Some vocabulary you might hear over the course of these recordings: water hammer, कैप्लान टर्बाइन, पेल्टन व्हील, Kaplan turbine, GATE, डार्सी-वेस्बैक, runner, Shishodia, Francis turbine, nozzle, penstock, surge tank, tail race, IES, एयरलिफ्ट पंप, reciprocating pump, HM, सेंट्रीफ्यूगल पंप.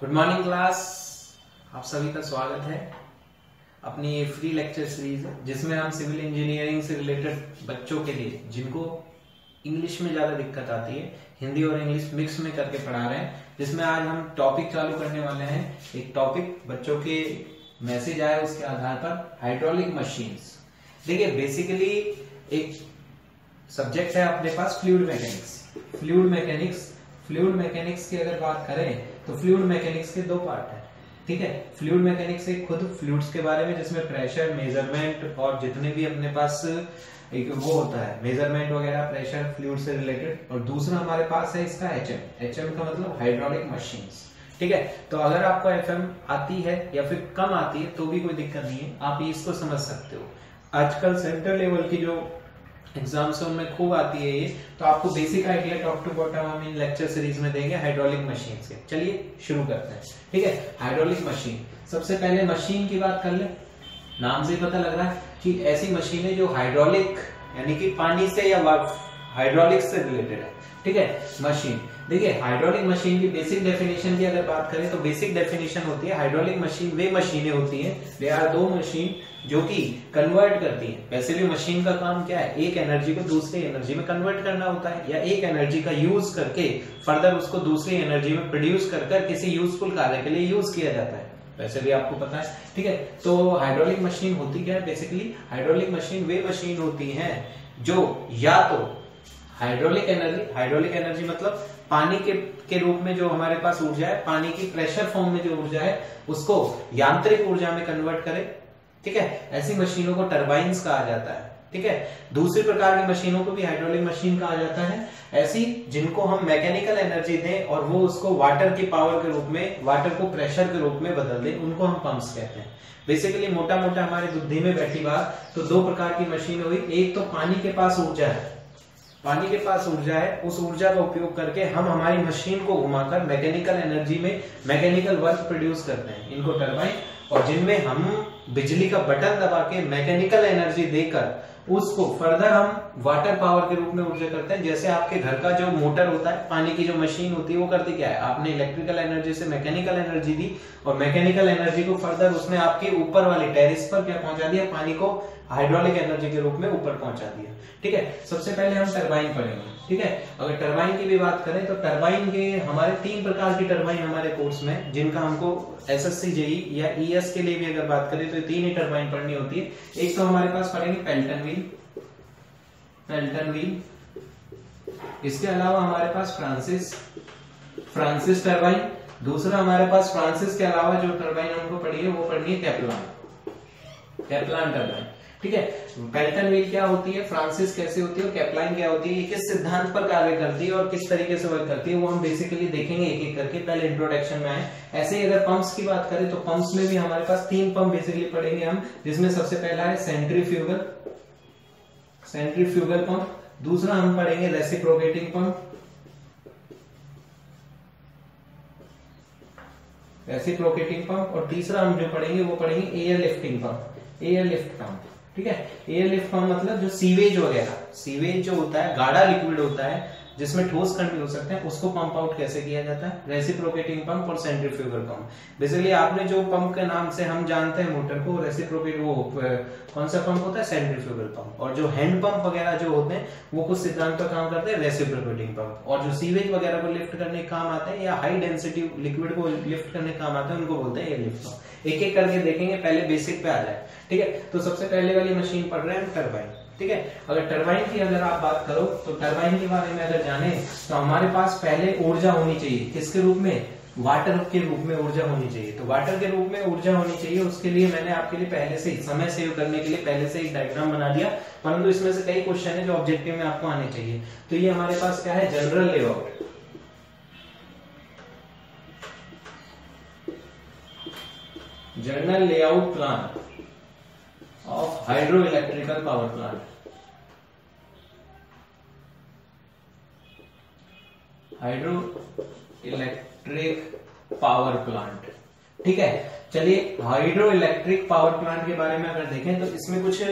Good morning class, आप सभी का स्वागत है अपनी फ्री लेक्चर सीरीज जिसमें हम सिविल इंजीनियरिंग से रिलेटेड बच्चों के लिए जिनको इंग्लिश में ज्यादा दिक्कत आती है हिंदी और इंग्लिश मिक्स में करके पढ़ा रहे हैं, जिसमें आज हम टॉपिक चालू करने वाले हैं। एक टॉपिक बच्चों के मैसेज आया उसके आधार पर हाइड्रोलिक मशीन्स। देखिए बेसिकली एक सब्जेक्ट है अपने पास फ्लूइड मैकेनिक्स। फ्लूइड मैकेनिक्स की अगर बात करें तो फ्लूइड मैकेनिक्स के दो पार्ट है, ठीक है। फ्लूइड मैकेनिक्स एक खुद फ्लूइड्स के बारे में जिसमें प्रेशर मेजरमेंट और जितने भी अपने पास एक वो होता है मेजरमेंट वगैरह प्रेशर फ्लूइड से रिलेटेड, और दूसरा हमारे पास है इसका एचएम। एचएम का मतलब हाइड्रोलिक मशीन्स, ठीक है। तो अगर आपको एफएम आती है या फिर कम आती है तो भी कोई दिक्कत नहीं है, आप इसको समझ सकते हो। आजकल सेंट्रल लेवल की जो एग्जाम्स में खूब आती है ये, तो आपको basic idea top to bottom हम इन लेक्चर सीरीज में देंगे हाइड्रोलिक मशीन से। चलिए शुरू करते हैं, ठीक है। हाइड्रोलिक मशीन, सबसे पहले मशीन की बात कर ले। नाम से पता लग रहा है कि ऐसी मशीनें जो हाइड्रोलिक यानी कि पानी से या हाइड्रोलिक से रिलेटेड है, ठीक है। मशीन, देखिए हाइड्रोलिक मशीन की बेसिक डेफिनेशन की अगर बात करें तो बेसिक डेफिनेशन होती है हाइड्रोलिक मशीन वे मशीनें होती हैं, दे आर दो मशीन जो कि कन्वर्ट करती है। वैसे भी मशीन का काम क्या है, एक एनर्जी को दूसरी एनर्जी में कन्वर्ट करना होता है, या एक एनर्जी का यूज करके फर्दर उसको दूसरी एनर्जी में प्रोड्यूस कर कर किसी यूजफुल कार्य के लिए यूज किया जाता है। वैसे भी आपको पता है, ठीक है। तो हाइड्रोलिक मशीन होती क्या है, बेसिकली हाइड्रोलिक मशीन वे मशीन होती है जो या तो हाइड्रोलिक एनर्जी मतलब पानी के रूप में जो हमारे पास ऊर्जा है, पानी की प्रेशर फॉर्म में जो ऊर्जा है उसको यांत्रिक ऊर्जा में कन्वर्ट करे, ठीक है। ऐसी मशीनों को टर्बाइंस कहा जाता है, ठीक है। दूसरे प्रकार की मशीनों को भी हाइड्रोलिक मशीन कहा जाता है, ऐसी जिनको हम मैकेनिकल एनर्जी दें और वो उसको वाटर की पावर के रूप में, वाटर को प्रेशर के रूप में बदल दें, उनको हम पंप्स कहते हैं। बेसिकली मोटा मोटा हमारे बुद्धि में बैठी बात तो दो प्रकार की मशीन हुई, एक तो पानी के पास ऊर्जा है, पानी के पास ऊर्जा है, उस ऊर्जा का उपयोग करके हम हमारी मशीन को घुमाकर मैकेनिकल एनर्जी में मैकेनिकल वर्क प्रोड्यूस करते हैं, इनको टर्बाइन। और जिनमें हम बिजली का बटन दबा के मैकेनिकल एनर्जी देकर उसको फर्दर हम वाटर पावर के रूप में ऊर्जा करते हैं। जैसे आपके घर का जो मोटर होता है, पानी की जो मशीन होती है, वो करती क्या है, आपने इलेक्ट्रिकल एनर्जी से मैकेनिकल एनर्जी दी और मैकेनिकल एनर्जी को फर्दर उसने आपके ऊपर वाले टेरेस पर क्या पहुंचा दिया, पानी को हाइड्रोलिक एनर्जी के रूप में ऊपर पहुंचा दिया, ठीक है। सबसे पहले हम टर्बाइन पढ़ेंगे, ठीक है। अगर टर्बाइन की भी बात करें तो टर्बाइन के हमारे तीन प्रकार की टर्बाइन हमारे कोर्स में, जिनका हमको एसएससी जेई या ईएस के लिए भी अगर बात करें तो तीन ही टर्बाइन पढ़नी होती है। एक तो हमारे पास पढ़ेंगे पेल्टन व्हील, इसके अलावा हमारे पास फ्रांसिस टर्बाइन। दूसरा हमारे पास फ्रांसिस के अलावा जो टर्बाइन हमको पढ़ी है वो पढ़नी है कैप्लान टर्बाइन, ठीक है। पेल्टन व्हील क्या होती है, फ्रांसिस कैसे होती है और कैप्लान क्या होती है, ये किस सिद्धांत पर कार्य करती है और किस तरीके से वर्क करती है, वो हम बेसिकली देखेंगे एक एक करके। पहले इंट्रोडक्शन में आए। ऐसे ही अगर पंप्स की बात करें तो पंप्स में भी हमारे पास तीन पंप बेसिकली पढ़ेंगे हम, जिसमें सबसे पहला है सेंट्रीफ्यूगल पंप। दूसरा हम पढ़ेंगे रेसिप्रोकेटिंग पंप, और तीसरा हम जो पढ़ेंगे वो पढ़ेंगे एयरलिफ्ट पंप, ठीक है। एयरलिफ्ट पंप मतलब जो सीवेज वगैरह, सीवेज जो होता है गाढ़ा लिक्विड होता है जिसमें ठोस कण भी हो सकते हैं, उसको पंप आउट कैसे किया जाता है, रेसिप्रोकेटिंग पंप और सेंट्रीफ्यूगल पंप। बेसिकली आपने जो पंप के नाम से हम जानते हैं मोटर को, रेसिप्रोकेट वो कौन सा पंप होता है, सेंट्रीफ्यूगल पंप। और जो हैंड पंप वगैरह जो होते हैं वो कुछ सिद्धांत पर काम करते हैं, रेसिप्रोकेटिंग पंप। और जो सीवेज वगैरह को लिफ्ट करने काम आते हैं या हाई डेंसिटी लिक्विड को लिफ्ट करने काम आते हैं, उनको बोलते हैं एयरलिफ्ट पंप। एक एक करके देखेंगे, पहले बेसिक पे आ जाए, ठीक है। तो सबसे पहले वाली मशीन पढ़ रहे हैं टर्बाइन, ठीक है। अगर टरबाइन की अगर आप बात करो तो टरबाइन के बारे में अगर जाने तो हमारे पास पहले ऊर्जा होनी चाहिए, किसके रूप में, वाटर के रूप में ऊर्जा होनी चाहिए। तो वाटर के रूप में ऊर्जा होनी चाहिए, उसके लिए मैंने आपके लिए पहले से समय सेव करने के लिए पहले से एक डायग्राम बना दिया, परंतु इसमें से कई क्वेश्चन है जो ऑब्जेक्टिव में आपको आने चाहिए। तो ये हमारे पास क्या है, general layout. General layout plan of hydro electrical power plant, hydro electric power plant, ठीक है। चलिए हाइड्रो इलेक्ट्रिक पावर प्लांट के बारे में अगर देखें तो इसमें कुछ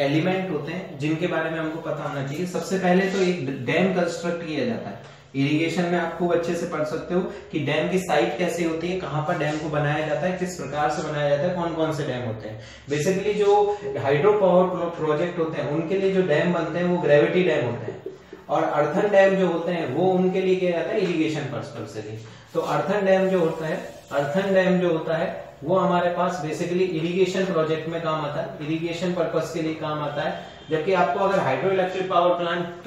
एलिमेंट होते हैं जिनके बारे में हमको पता होना चाहिए। सबसे पहले तो एक डैम कंस्ट्रक्ट किया जाता है, इरिगेशन में आप खूब अच्छे से पढ़ सकते हो कि डैम की साइट कैसे होती है, कहाँ पर डैम को बनाया जाता है, किस प्रकार से बनाया जाता है, कौन कौन से डैम होते हैं। बेसिकली जो हाइड्रो पावर प्रोजेक्ट होते हैं उनके लिए जो डैम बनते हैं वो ग्रेविटी डैम होते हैं, और अर्थन डैम जो होते हैं वो उनके लिए क्या जाता है, इरिगेशन पर्सनल से भी। तो अर्थन डैम जो होता है वो हमारे पास बेसिकली इरिगेशन प्रोजेक्ट में काम आता है, इरिगेशन पर्पस के लिए काम आता है। जबकि आपको अगर हाइड्रो इलेक्ट्रिक पावर प्लांट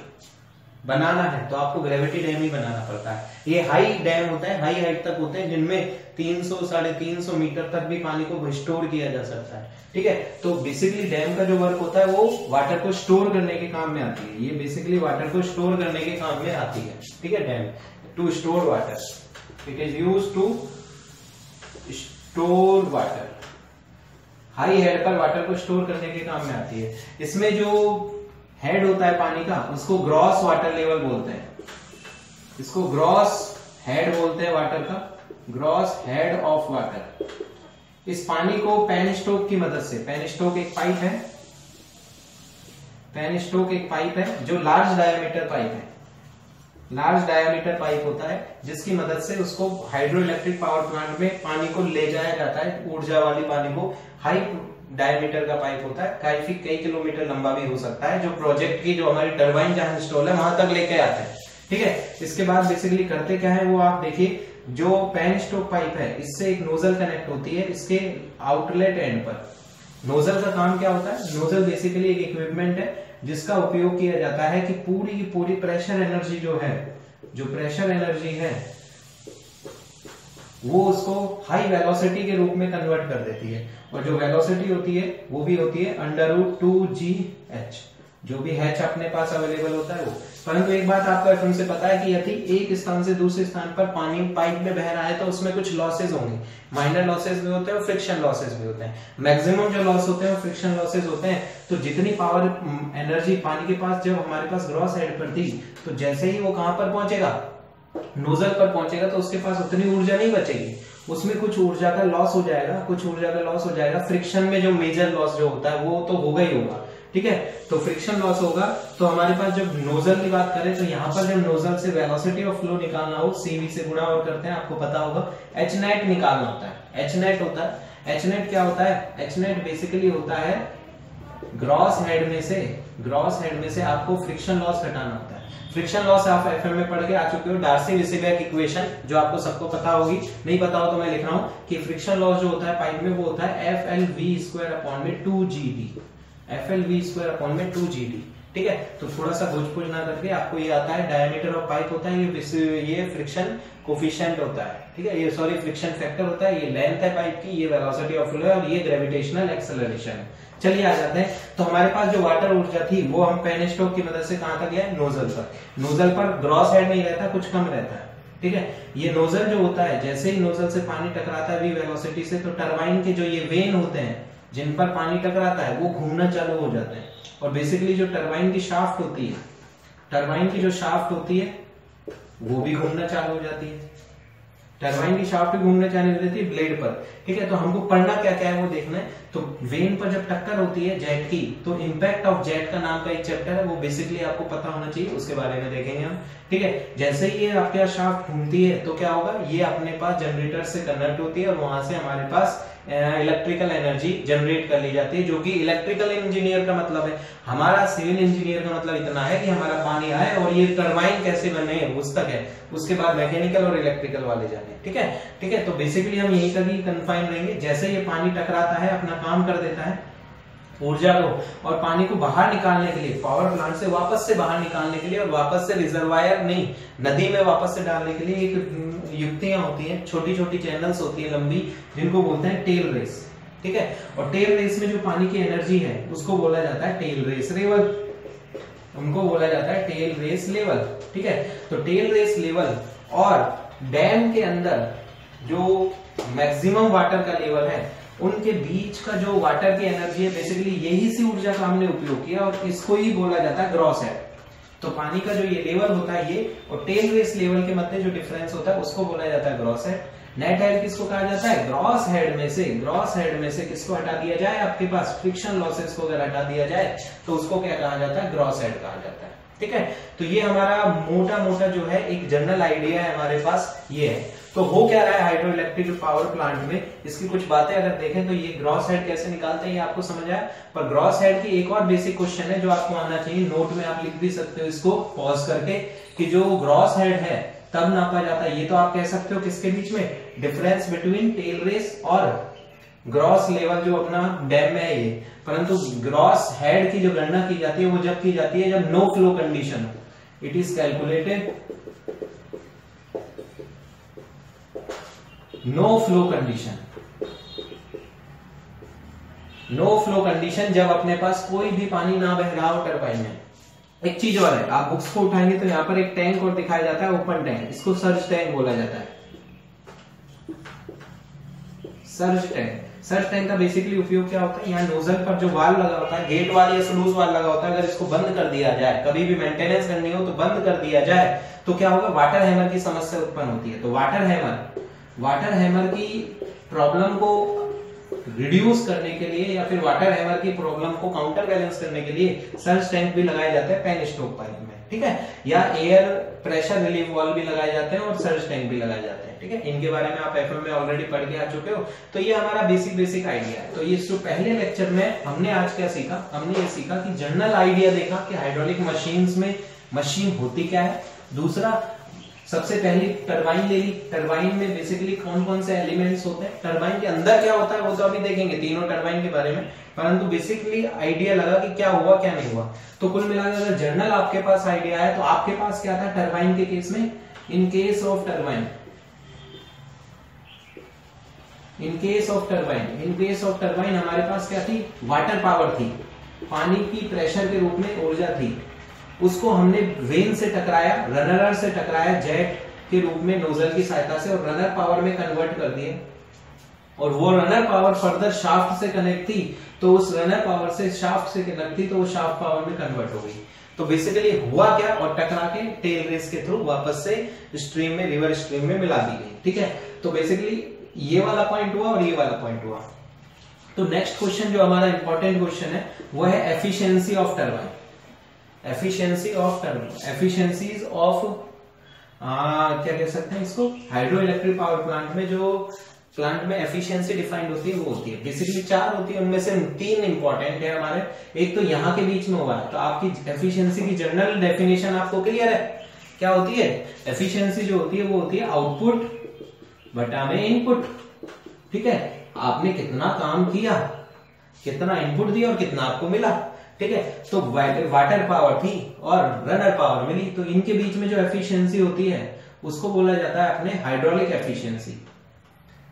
बनाना है तो आपको ग्रेविटी डैम ही बनाना पड़ता है। ये हाई डैम होता है, हाई हाइट तक होते हैं, जिनमें 300-350 मीटर तक भी पानी को स्टोर किया जा सकता है। ठीक है, तो बेसिकली डैम का जो वर्क होता है वो वाटर को स्टोर करने के काम में आती है। ये बेसिकली वाटर को स्टोर करने के काम में आती है। ठीक है, dam to store water, it is use to store water, high head पर वाटर को स्टोर करने के काम में आती है। इसमें जो हेड होता है पानी का उसको ग्रॉस वाटर लेवल बोलते हैं, इसको ग्रॉस हेड बोलते हैं वाटर का, ग्रॉस हेड ऑफ वाटर। इस पानी को पेनस्टॉक की मदद से, पेनस्टॉक एक पाइप है, पेनस्टॉक एक पाइप है जो लार्ज डायामीटर पाइप है, लार्ज डायामीटर पाइप होता है, जिसकी मदद से उसको हाइड्रो इलेक्ट्रिक पावर प्लांट में पानी को ले जाया जाता है, ऊर्जा वाली पानी को। हाई डायमीटर का पाइप होता है, काफी कई किलोमीटर लंबा भी हो सकता है, जो प्रोजेक्ट की जो हमारी टर्बाइन जहां इंस्टॉल है वहां तक लेके आते हैं। ठीक है, इसके बाद बेसिकली करते क्या है वो आप देखिए, जो पेनस्टॉक पाइप है इससे एक नोजल कनेक्ट होती है इसके आउटलेट एंड पर। नोजल का काम क्या होता है, नोजल बेसिकली एक इक्विपमेंट है जिसका उपयोग किया जाता है कि पूरी की पूरी प्रेशर एनर्जी जो है, जो प्रेशर एनर्जी है वो उसको हाई वेलोसिटी के रूप में कन्वर्ट कर देती है। और जो वेलोसिटी होती है वो भी होती है √2gh, जो भी h अपने पास अवेलेबल होता है वो। परंतु एक बात आपको एफएम से पता है कि यदि एक स्थान से दूसरे स्थान पर पानी पाइप में बह रहा है तो उसमें कुछ लॉसेज होंगे, माइनर लॉसेज भी होते हैं और फ्रिक्शन लॉसेज भी होते हैं। मैक्सिमम जो लॉस होते हैं वो फ्रिक्शन लॉसेज होते हैं। तो जितनी पावर एनर्जी पानी के पास जब हमारे पास ग्रॉस हेड पर थी, तो जैसे ही वो कहां पर पहुंचेगा, नोजल पर पहुंचेगा, तो उसके पास उतनी ऊर्जा नहीं बचेगी, उसमें कुछ ऊर्जा का लॉस हो जाएगा, कुछ ऊर्जा का लॉस हो जाएगा। फ्रिक्शन में जो मेजर लॉस जो होता है वो तो होगा ही होगा। ठीक है, तो फ्रिक्शन लॉस होगा। तो हमारे पास जब नोजल की बात करें तो यहाँ पर जब नोजल से वेलोसिटी ऑफ फ्लो निकालना हो, सीवी से गुणा और करते हैं, आपको पता होगा एच नेट निकालना होता है। एच नेट होता है, एच नेट क्या होता है, एच नेट बेसिकली होता है ग्रॉस हेड में से, ग्रॉस हेड में से आपको फ्रिक्शन लॉस घटाना होता है। फ्रिक्शन लॉस आप एफएम में पढ़ के आ चुके हो, डार्सी-वेस्बैक इक्वेशन, जो आपको सबको पता होगी, नहीं पता हो तो मैं लिख रहा हूं कि फ्रिक्शन लॉस जो होता है पाइप में वो होता है FLV² / 2GD, FLV² / 2GD। ठीक है, तो थोड़ा सा घोच-पोच ना करके आपको ये आता है डायमीटर ऑफ पाइप होता है, ये फ्रिक्शन कोफिशिएंट होता है। ठीक है, ये सॉरी फ्रिक्शन फैक्टर होता है, ये लेंथ है पाइप की, ये वेलोसिटी ऑफ फ्लो है, और ये ग्रेविटेशनल एक्सेलरेशन है। चलिए आ जाते हैं। तो हमारे पास जो वाटर ऊर्जा थी वो हम पेनस्टॉक की मदद से कहां तक गया, नोजल तक। नोजल पर ग्रॉस हेड नहीं रहता, कुछ कम रहता है। ठीक है, ये नोजल जो होता है, जैसे ही नोजल से पानी टकराता है वेलोसिटी से, तो टरबाइन के जो ये वेन होते हैं जिन पर पानी टकराता है वो घूमना चालू हो जाते हैं। और बेसिकली जो टरबाइन की शाफ्ट होती है, टरबाइन की जो शाफ्ट होती है वो भी घूमना चालू हो जाती है, टरबाइन की शाफ्ट घूमने जाने देती है ब्लेड पर। ठीक है, तो हमको पढ़ना क्या क्या है वो देखना है। तो वेन पर जब टक्कर होती है जेट की, तो इम्पैक्ट ऑफ जेट का नाम का एक चैप्टर है, वो बेसिकली आपको पता होना चाहिए, उसके बारे में देखेंगे हम। ठीक है, जैसे ही ये आपके यहाँ शाफ्ट घूमती है तो क्या होगा, ये अपने पास जनरेटर से कन्वर्ट होती है और वहां से हमारे पास इलेक्ट्रिकल एनर्जी जनरेट कर ली जाती है, जो कि इलेक्ट्रिकल इंजीनियर का मतलब है। हमारा सिविल इंजीनियर का मतलब इतना है कि हमारा पानी आए और ये टरबाइन कैसे बने उस तक है, उसके बाद मैकेनिकल और इलेक्ट्रिकल वाले जाने। ठीक है, ठीक है, तो बेसिकली हम यही तक ही कन्फाइन रहेंगे। जैसे ये पानी टकराता है अपना काम कर देता है, ऊर्जा को और पानी को बाहर निकालने के लिए, पावर प्लांट से वापस से बाहर निकालने के लिए और वापस से रिजर्वायर नहीं नदी में वापस से डालने के लिए एक युक्तियां होती हैं, छोटी छोटी चैनल्स होती है लंबी, जिनको बोलते हैं टेल रेस। ठीक है, और टेल रेस में जो पानी की एनर्जी है उसको बोला जाता है टेल रेस लेवल, उनको बोला जाता है टेल रेस लेवल। ठीक है, तो टेल रेस लेवल और डैम के अंदर जो मैक्सिमम वाटर का लेवल है उनके बीच का जो वाटर की एनर्जी है, बेसिकली यही सी ऊर्जा का हमने उपयोग किया और इसको ही बोला जाता है ग्रॉस हेड। तो पानी का जो ये लेवल होता है ये, और टेल रेस लेवल के मतलब जो डिफरेंस होता है उसको बोला जाता है ग्रॉस हेड। नेट हेड किसको कहा जाता है? ग्रॉस हेड में से, ग्रॉस हेड में से किसको हटा दिया जाए? आपके पास फ्रिक्शन लॉसेस को अगर हटा दिया जाए तो उसको क्या कहा जाता है? ग्रॉस हेड कहा जाता है। ठीक है, तो ये हमारा मोटा मोटा जो है एक जनरल आइडिया है हमारे पास, ये है। तो हो क्या रहा है हाइड्रो इलेक्ट्रिक पावर प्लांट में, इसकी कुछ बातें अगर देखें तो ये ग्रॉस हेड कैसे निकालते हैं ये आपको समझ आया, पर ग्रॉस हेड की एक और बेसिक क्वेश्चन है जो आपको आना चाहिए। नोट में आप लिख भी सकते हो इसको पॉज करके कि जो ग्रॉस हेड है तब नापा जाता है। ये तो आप कह सकते हो किसके बीच में, डिफरेंस बिटवीन टेल रेस और ग्रॉस लेवल जो अपना डैम में है ये, परंतु ग्रॉस हेड की जो गणना की जाती है वो जब की जाती है जब नो फ्लो कंडीशन हो। It is calculated no flow condition, no flow condition जब अपने पास कोई भी पानी ना बह रहा हो टरबाइन में। एक चीज और है, आप बुक्स को उठाएंगे तो यहाँ पर एक टैंक और दिखाया जाता है, ओपन टैंक, इसको सर्ज टैंक बोला जाता है। सर्ज टैंक, सर्ज टैंक का बेसिकली उपयोग क्या होता है? यहाँ नोजल पर जो वाल्व लगा होता है, गेट वाल्व या स्लूज वाल्व लगा होता है, अगर इसको बंद कर दिया जाए, कभी भी मेंटेनेंस करनी हो तो बंद कर दिया जाए तो क्या होगा? वाटर हैमर की समस्या उत्पन्न होती है। तो वाटर हैमर की प्रॉब्लम को रिड्यूस करने के लिए या फिर वाटर हैमर की प्रॉब्लम को काउंटर बैलेंस करने के लिए सर्ज टैंक भी लगाए जाते हैं पेनस्टॉक पाइप में, ठीक है, या एयर प्रेशर रिलीफ वाल्व भी लगाए जाते हैं और सर्ज टैंक भी लगाए जाते हैं। ठीक है, इनके बारे में आप एफएम में ऑलरेडी पढ़ के आ चुके हो। तो ये हमारा बेसिक आइडिया है। तो ये जो पहले लेक्चर में हमने आज क्या सीखा, हमने ये सीखा कि जनरल आइडिया देखा कि हाइड्रोलिक मशीन्स में मशीन होती क्या है। दूसरा, सबसे पहले टरबाइन ले ली, टरबाइन में बेसिकली कौन कौन से एलिमेंट्स होते हैं, टरबाइन के अंदर क्या होता है वो तो अभी देखेंगे तीनों टरबाइन के बारे में, परंतु बेसिकली आइडिया लगा कि क्या हुआ क्या नहीं हुआ। तो कुल मिलाकर अगर जनरल आपके पास आइडिया है तो आपके पास क्या था टरबाइन के केस में? In case of turbine, in case of turbine, in case of turbine हमारे पास क्या थी? वाटर पावर थी, पानी की प्रेशर के रूप में ऊर्जा थी। उसको हमने वेन से टकराया, रनर से टकराया, जेट के रूप में नोजल की सहायता से, और रनर पावर में कन्वर्ट कर दिए, और वो रनर पावर फर्दर शाफ्ट से कनेक्ट थी, तो उस रनर पावर से शाफ्ट से कनेक्ट थी तो वो शाफ्ट पावर में कन्वर्ट हो गई। तो बेसिकली हुआ क्या? और टकरा के टेल रेस के थ्रू वापस से स्ट्रीम में, रिवर स्ट्रीम में मिला दी गई। ठीक है, तो बेसिकली ये वाला पॉइंट हुआ और ये वाला पॉइंट हुआ। तो नेक्स्ट क्वेश्चन जो हमारा इंपॉर्टेंट क्वेश्चन है वो है efficiency of turbine, efficiency of turbine, efficiencies of क्या कह सकते हैं इसको, हाइड्रो इलेक्ट्रिक पावर प्लांट में जो प्लांट में एफिशिएंसी डिफाइंड होती है वो होती है बेसिकली चार होती है, उनमें से तीन इंपॉर्टेंट है हमारे। एक तो यहाँ के बीच में हुआ है, तो आपकी एफिशिएंसी की जनरल डेफिनेशन आपको क्लियर है क्या होती है? एफिशिएंसी जो होती है वो होती है आउटपुट बटा में इनपुट। ठीक है, आपने कितना काम किया, कितना इनपुट दिया और कितना आपको मिला। ठीक है, तो वाटर पावर थी और रनर पावर मिली, तो इनके बीच में जो एफिशिएंसी होती है उसको बोला जाता है अपने हाइड्रोलिक एफिशिएंसी।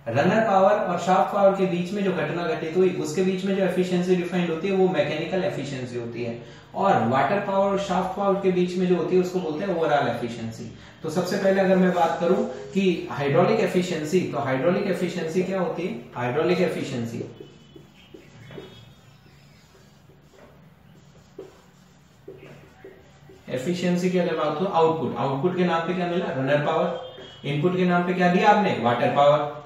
रनर पावर और शाफ्ट पावर के बीच में जो घटना घटित हुई उसके बीच में जो एफिशिएंसी डिफाइंड होती है वो मैकेनिकल एफिशिएंसी होती है, और वाटर पावर और शाफ्ट पावर के बीच में जो होती है उसको बोलते हैं ओवरऑल एफिशिएंसी। तो सबसे पहले अगर मैं बात करूं कि हाइड्रोलिक एफिशिएंसी, तो हाइड्रोलिक एफिशिएंसी क्या होती है? हाइड्रोलिक एफिशिएंसी, एफिशिएंसी की अगर बात हो आउटपुट, आउटपुट के नाम पे क्या मिला? Runner power. इनपुट के नाम पे क्या दिया आपने? Water power.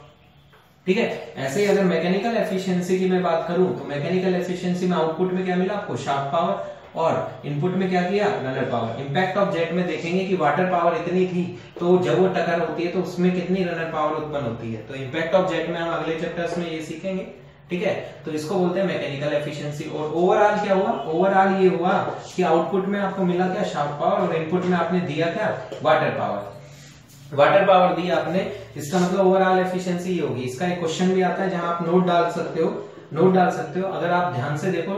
ठीक है, ऐसे ही अगर मैकेनिकल एफिशिएंसी की मैं बात करूं तो मैकेनिकल एफिशिएंसी में आउटपुट में क्या मिला आपको? शाफ्ट पावर, और इनपुट में क्या किया? Runner power. Impact of jet में देखेंगे कि वाटर पावर इतनी थी तो जब वो टक्कर होती है तो उसमें कितनी रनर पावर उत्पन्न होती है। तो इंपैक्ट ऑफ जेट में हम अगले चैप्टर्स में ये सीखेंगे। ठीक है, तो इसको बोलते हैं मैकेनिकल एफिशिएंसी। और ओवरऑल क्या हुआ? ओवरऑल ये हुआ कि आउटपुट में आपको मिला क्या? शार्प पावर, और इनपुट में आपने दिया क्या? वाटर पावर, वाटर पावर दिया आपने। इसका मतलब ओवरऑल एफिशिएंसी ये होगी। इसका एक क्वेश्चन भी आता है जहां आप नोट डाल सकते हो, नोट डाल सकते हो। अगर आप ध्यान से देखो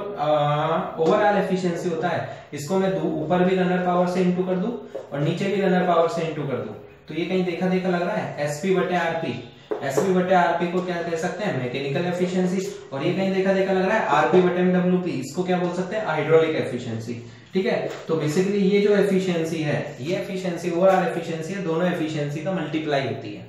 ओवरऑल एफिशिएंसी होता है, इसको मैं ऊपर भी रनर पावर से इंटू कर दूं और नीचे भी रनर पावर से इंटू कर दूं तो ये कहीं देखा देखा लग रहा है। एसपी बटे आरपी, एसपी बटे आरपी को क्या कह सकते हैं? Mechanical efficiency. और ये कहीं देखा देखा लग रहा है आरपी बटे डब्ल्यूपी, इसको क्या बोल सकते हैं? Hydraulic efficiency. ठीक है, तो बेसिकली ये जो एफिशिएंसी है, ये एफिशिएंसी ओवरऑल एफिशिएंसी है, दोनों एफिशिएंसी का मल्टीप्लाई होती है।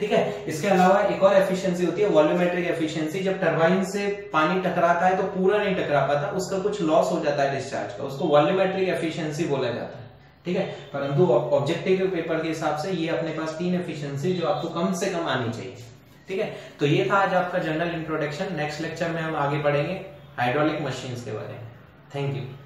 ठीक है, इसके अलावा एक और एफिशिएंसी होती है वॉल्यूमेट्रिक एफिशिएंसी। जब टरबाइन से पानी टकराता है तो पूरा नहीं टकरा पाता, उसका कुछ लॉस हो जाता है डिस्चार्ज का, उसको वॉल्यूमेट्रिक एफिशिएंसी बोला जाता है। ठीक है, परंतु ऑब्जेक्टिव पेपर के हिसाब से ये अपने पास तीन एफिशिएंसी जो आपको कम से कम आनी चाहिए। ठीक है, तो ये था आज आपका जनरल इंट्रोडक्शन। नेक्स्ट लेक्चर में हम आगे बढ़ेंगे हाइड्रोलिक मशीन्स के बारे में। Thank you.